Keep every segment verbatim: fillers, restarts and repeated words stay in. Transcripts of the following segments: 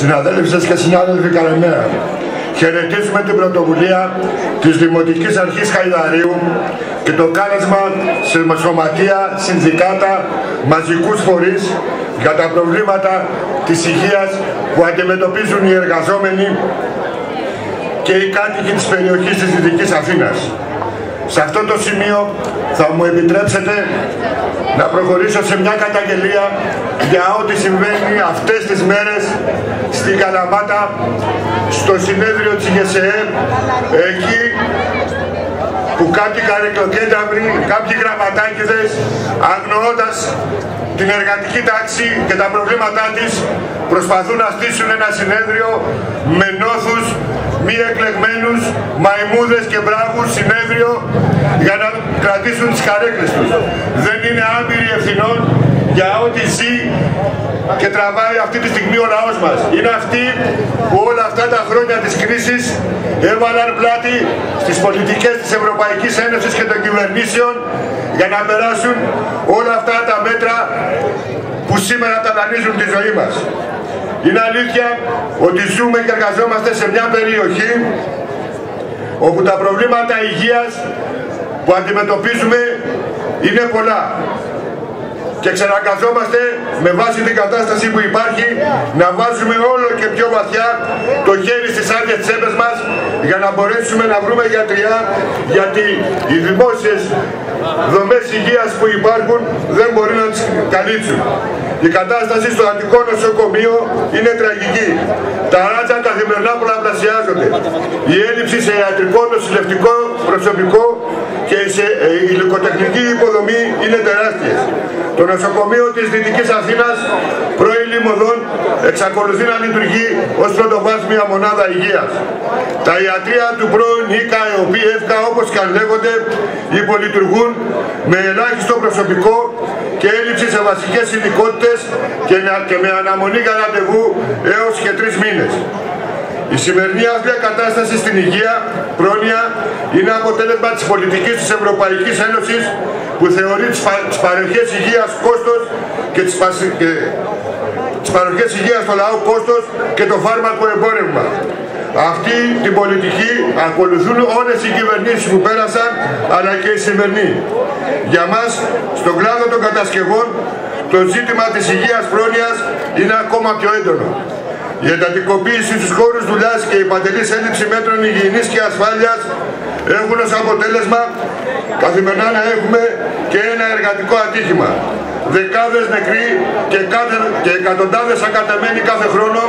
συναδέλφισες και συνάδελφοι καλημέρα. Χαιρετίζουμε την πρωτοβουλία της Δημοτικής Αρχής Χαϊδαρίου και το κάλεσμα σε σωματεία, συνδικάτα, μαζικούς φορείς για τα προβλήματα της υγείας που αντιμετωπίζουν οι εργαζόμενοι και οι κάτοικοι της περιοχής της Δυτικής Αθήνας. Σε αυτό το σημείο θα μου επιτρέψετε να προχωρήσω σε μια καταγγελία για ό,τι συμβαίνει αυτές τις μέρες στην Καλαμάτα, στο συνέδριο της ΓΕΣΕΕ, εκεί που κάποιοι καρεκλοκένταυροι, κάποιοι γραμματάκηδες, αγνοώντας την εργατική τάξη και τα προβλήματά της, προσπαθούν να στήσουν ένα συνέδριο με νόθους, μη εκλεγμένους, μαϊμούδες και μπράβους, συνέδριο για να κρατήσουν τις καρέκλες τους. Δεν είναι άπειροι ευθυνών για ό,τι ζει και τραβάει αυτή τη στιγμή ο λαός μας. Είναι αυτοί που όλα αυτά τα χρόνια της κρίσης έβαλαν πλάτη στις πολιτικές της Ευρωπαϊκής Ένωσης και των κυβερνήσεων για να περάσουν όλα αυτά τα μέτρα που σήμερα ταλανίζουν τη ζωή μας. Είναι αλήθεια ότι ζούμε και εργαζόμαστε σε μια περιοχή όπου τα προβλήματα υγείας που αντιμετωπίζουμε είναι πολλά και ξαναγκαζόμαστε με βάση την κατάσταση που υπάρχει να βάζουμε όλο και πιο βαθιά το χέρι στις άδειες τσέπες μας για να μπορέσουμε να βρούμε γιατριά, γιατί οι δημόσιες δομές υγείας που υπάρχουν δεν μπορεί να τις καλύψουν. Η κατάσταση στο Αττικό Νοσοκομείο είναι τραγική. Τα ράτσα καθημερινά πολλαπλασιάζονται. Η έλλειψη σε ιατρικό νοσηλευτικό προσωπικό και σε υλικοτεχνική υποδομή είναι τεράστιες. Το νοσοκομείο της Δυτικής Αθήνας πρώην Λιμωδών εξακολουθεί να λειτουργεί ως πρωτοβάθμια μονάδα υγείας. Τα ιατρεία του πρώην Ίκα, ΕΟΠΗ, ΕΦΚΑ, όπως και αν λέγονται, υπολειτουργούν με ελάχιστο προσωπικό και έλλειψη σε βασικές ειδικότητες και με αναμονή για ραντεβού έως και τρεις μήνες. Η σημερινή άθλια κατάσταση στην υγεία, πρόνοια, είναι αποτέλεσμα της πολιτικής της Ευρωπαϊκής Ένωσης που θεωρεί τις παροχές υγείας κόστος και τις, πα... και... τις παροχές υγείας στο λαό κόστος και το φάρμακο εμπόρευμα. Αυτή την πολιτική ακολουθούν όλες οι κυβερνήσεις που πέρασαν, αλλά και οι σημερινοί. Για μας, στον κλάδο των κατασκευών, το ζήτημα της υγείας πρόνοιας είναι ακόμα πιο έντονο. Η εντατικοποίηση στους χώρους δουλειάς και η παντελής έλλειψη μέτρων υγιεινής και ασφάλειας έχουν ως αποτέλεσμα καθημερινά να έχουμε και ένα εργατικό ατύχημα. Δεκάδες νεκροί και, κάθε, και εκατοντάδες ακατεμένοι κάθε χρόνο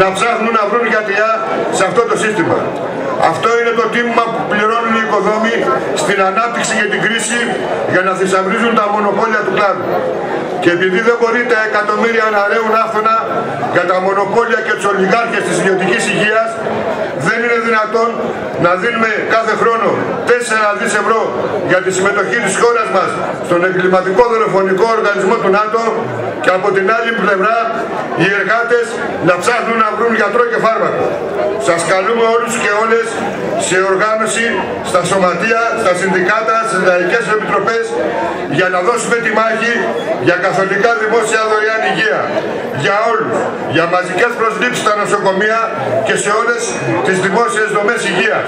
να ψάχνουν να βρουν γιατριά σε αυτό το σύστημα. Αυτό είναι το τίμημα που πληρώνουν οι οικοδόμοι στην ανάπτυξη και την κρίση για να θησαυρίζουν τα μονοπόλια του κλάδου. Και επειδή δεν μπορεί τα εκατομμύρια να ρέουν άφθονα για τα μονοπόλια και τους ολιγάρχες της ιδιωτικής υγείας, δεν είναι δυνατόν να δίνουμε κάθε χρόνο τέσσερα δισεκατομμύρια ευρώ για τη συμμετοχή της χώρας μας στον εγκληματικό δολοφονικό οργανισμό του ΝΑΤΟ και από την άλλη πλευρά οι εργάτες να ψάχνουν να βρουν γιατρό και φάρμακο. Σας καλούμε όλους και όλες σε οργάνωση, στα σωματεία, στα συνδικάτα, στις λαϊκές επιτροπές για να δώσουμε τη μάχη για καθολικά δημόσια δωρεάν υγεία, για όλους, για μαζικές προσλήψεις στα νοσοκομεία και σε όλες τις δημόσιες δομές υγείας.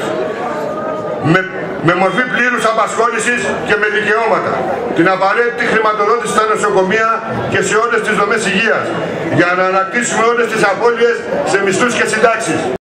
Με, με μορφή πλήρους απασχόλησης και με δικαιώματα. Την απαραίτητη χρηματοδότηση στα νοσοκομεία και σε όλες τις δομές υγείας για να ανακτήσουμε όλες τις απώλειες σε μισθούς και συντάξεις.